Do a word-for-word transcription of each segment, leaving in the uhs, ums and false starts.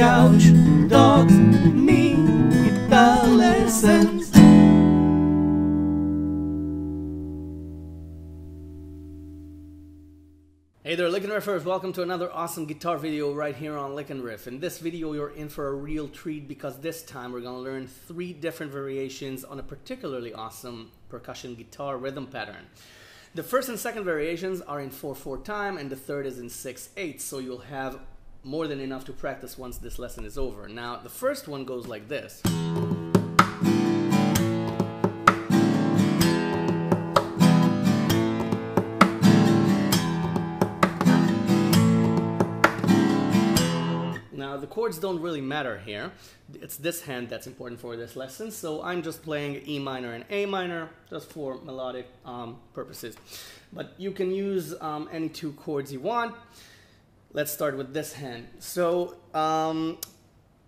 couch dogs need guitar lessons. Hey there, Lick and Riffers, welcome to another awesome guitar video right here on Lick and Riff. In this video you're in for a real treat because this time we're going to learn three different variations on a particularly awesome percussion guitar rhythm pattern. The first and second variations are in four four time and the third is in six eight, so you'll have more than enough to practice once this lesson is over. Now the first one goes like this. Now the chords don't really matter here, it's this hand that's important for this lesson, so I'm just playing E minor and A minor just for melodic um, purposes. But you can use um, any two chords you want. Let's start with this hand. So um,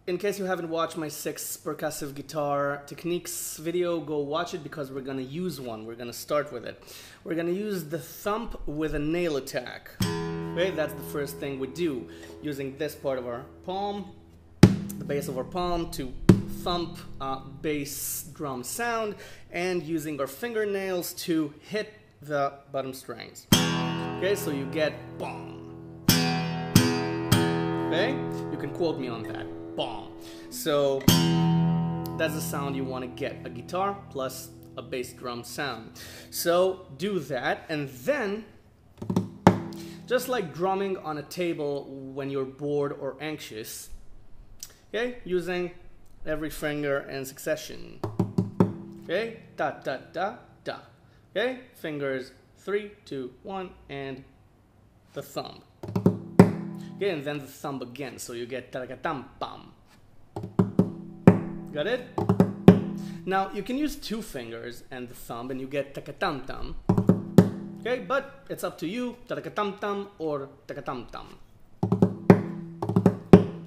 in case you haven't watched my six percussive guitar techniques video, go watch it because we're going to use one. We're going to start with it. We're going to use the thump with a nail attack. Okay, that's the first thing we do, using this part of our palm, the base of our palm, to thump uh, bass drum sound, and using our fingernails to hit the bottom strings. Okay, so you get boom. Okay? You can quote me on that. Boom. So that's the sound you want to get, a guitar plus a bass drum sound. So do that, and then just like drumming on a table when you're bored or anxious, okay, using every finger in succession. Okay, da da da da. Okay, fingers three, two, one, and the thumb. Okay, and then the thumb again, so you get tarakatam pam. Got it? Now you can use two fingers and the thumb, and you get takatam tam. Okay, but it's up to you, tarakatam tam or takatam tam.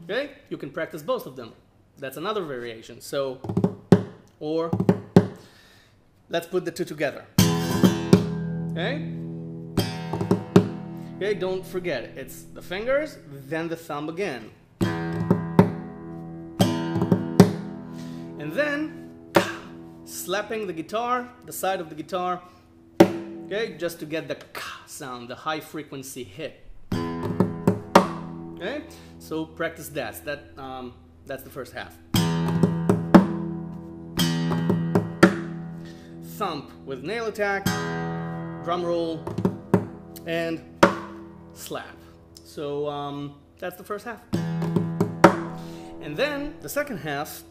Okay, you can practice both of them. That's another variation. So, or let's put the two together. Okay. Okay, don't forget, it's the fingers, then the thumb again. And then, slapping the guitar, the side of the guitar, okay, just to get the ka sound, the high frequency hit. Okay, so practice that, that um, that's the first half. Thump with nail attack, drum roll, and slap. So um, that's the first half. And then the second half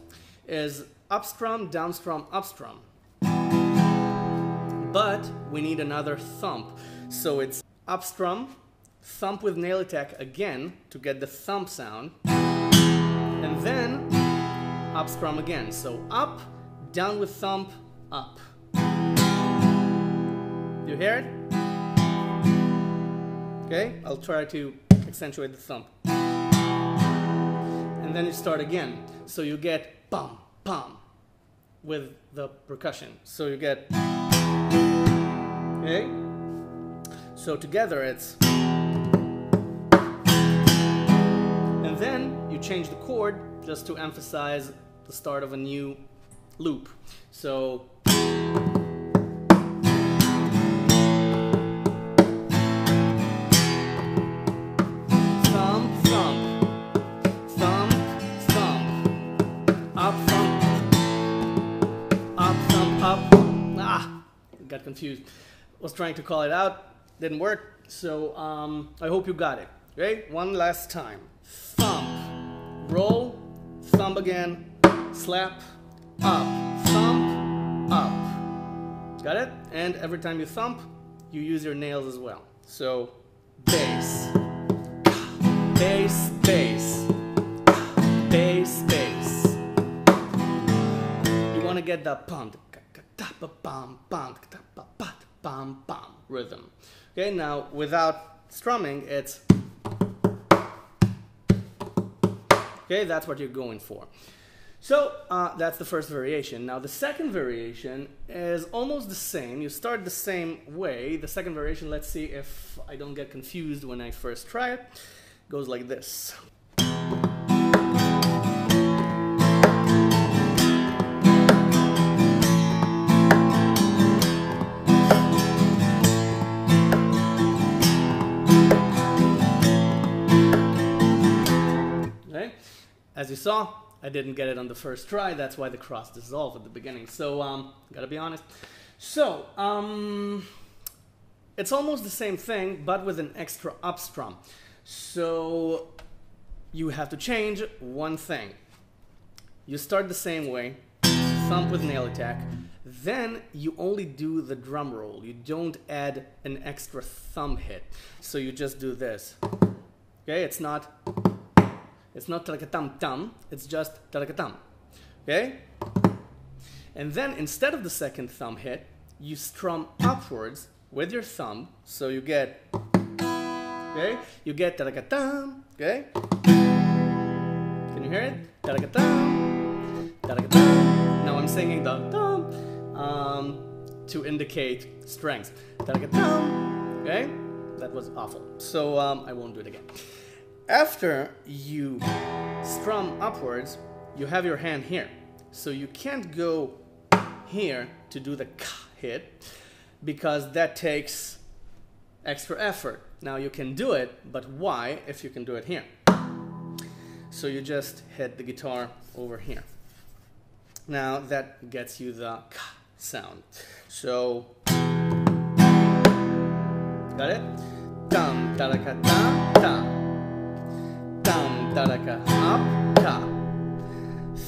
is up strum, down strum, up strum. But we need another thump. So it's up strum, thump with nail attack again to get the thump sound, and then up strum again. So up, down with thump, up. You hear it? Okay, I'll try to accentuate the thump. And then you start again. So you get pam, pam with the percussion. So you get, okay? So together it's, and then you change the chord just to emphasize the start of a new loop. So confused. Was trying to call it out, didn't work. So um, I hope you got it. Okay, one last time. Thump, roll, thumb again, slap, up, thump, up. Got it? And every time you thump, you use your nails as well. So bass, bass, bass, bass, bass. You want to get that pump. Rhythm. Okay, now without strumming, it's okay, that's what you're going for. So uh, that's the first variation. Now the second variation is almost the same. You start the same way. The second variation, let's see if I don't get confused when I first try it, goes like this. As you saw, I didn't get it on the first try. That's why the cross dissolved at the beginning. So, um, gotta be honest. So, um, it's almost the same thing, but with an extra upstrum. So, you have to change one thing. You start the same way, thump with nail attack. Then you only do the drum roll. You don't add an extra thumb hit. So you just do this. Okay, it's not, it's not tarakatam tam. It's just tarakatam. Okay, and then instead of the second thumb hit, you strum upwards with your thumb. So you get, okay, you get tarakatam. Okay, can you hear it? Tarakatam, tarakatam. Now I'm singing the tam. Um, to indicate strengths. Okay, that was awful. So um, I won't do it again. After you strum upwards, you have your hand here. So you can't go here to do the k hit because that takes extra effort. Now you can do it, but why if you can do it here? So you just hit the guitar over here. Now that gets you the k sound. So, got it? Tam taraka tam tam. Tam taraka up ka.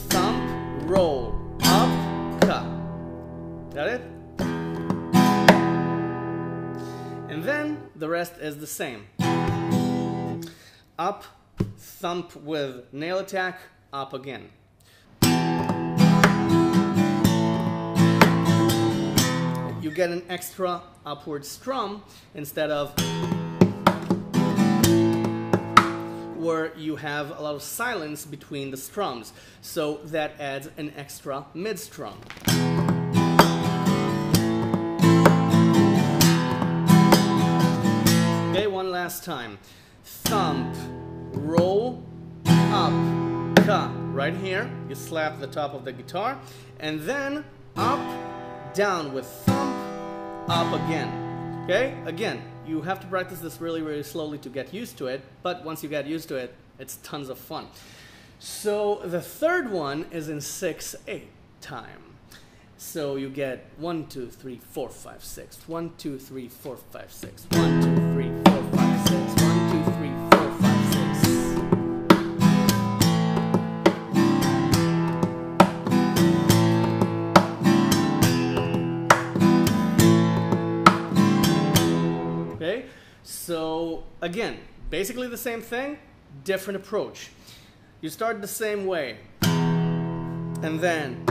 Thump roll up ka. Got it? And then the rest is the same. Up, thump with nail attack, up again. You get an extra upward strum instead of where you have a lot of silence between the strums. So that adds an extra mid strum. Okay, one last time. Thump, roll, up, ka. Right here, you slap the top of the guitar and then up, down with thump, up again. Okay, again, you have to practice this really really slowly to get used to it, but once you get used to it, it's tons of fun. So the third one is in six eight time. So you get one two three four five six, one two three four five six, one two three four five six, one two three four five six. So again, basically the same thing, different approach. You start the same way, and then,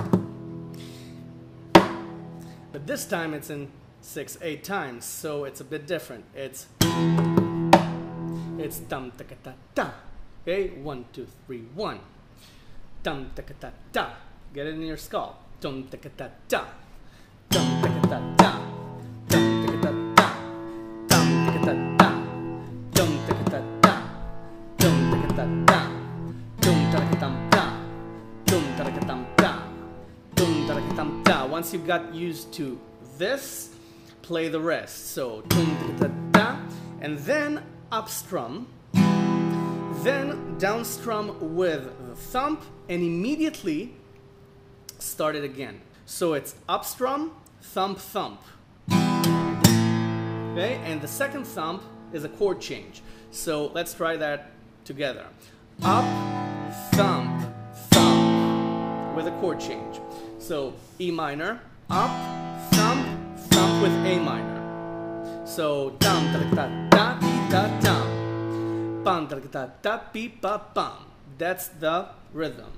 but this time it's in six eight times, so it's a bit different. It's it's tam ta ka ta ta. Okay, one two three one. Tam ta ka ta ta. Get it in your skull. Tam ta ka ta ta. Tam ta ka ta ta. Tam ta ka ta ta. Tam ta ka ta ta. Once you got used to this, play the rest. So, and then up strum, then down strum with the thump, and immediately start it again. So it's up strum, thump, thump. Okay, and the second thump is a chord change. So let's try that together. Up, thump, thump with a chord change. So E minor, up, thump, thump with A minor. So tam ta ta ta tam, pam ta ta ta pi pa pam. That's the rhythm.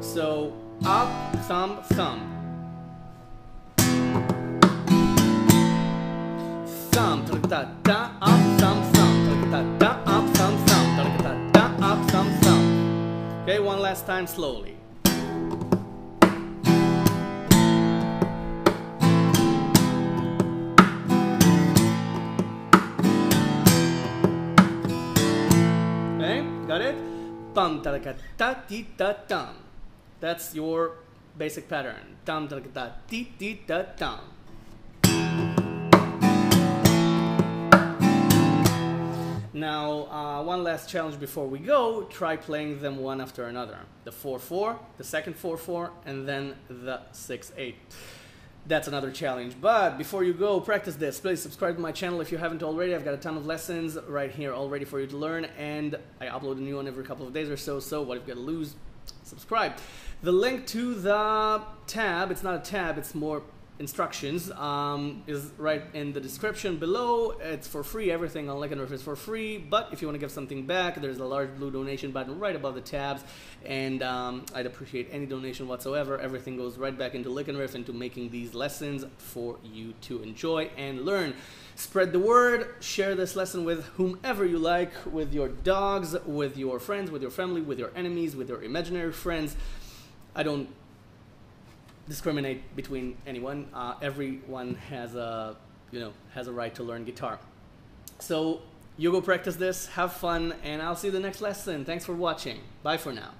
So up, thump, thump, thump ta ta ta up, thump, thump ta ta ta up, thump, thump ta ta ta up, thump, thump. Okay, one last time slowly. Okay, got it? Pam ta ta ta ti ta tam. That's your basic pattern. Tam ta ta ti ti ta tam. Now, uh, one last challenge before we go, try playing them one after another. The four four, the second four four, and then the six eight. That's another challenge. But before you go, practice this. Please subscribe to my channel if you haven't already. I've got a ton of lessons right here all ready for you to learn, and I upload a new one every couple of days or so, so what if you gotta lose? Subscribe. The link to the tab, it's not a tab, it's more instructions, um, is right in the description below. It's for free. Everything on Lick and Riff is for free, but if you want to give something back, there's a large blue donation button right above the tabs, and um, I'd appreciate any donation whatsoever. Everything goes right back into Lick and Riff, into making these lessons for you to enjoy and learn. Spread the word, share this lesson with whomever you like, with your dogs, with your friends, with your family, with your enemies, with your imaginary friends. I don't discriminate between anyone. Uh, everyone has a, you know, has a right to learn guitar. So you go practice this, have fun, and I'll see you in the next lesson. Thanks for watching. Bye for now.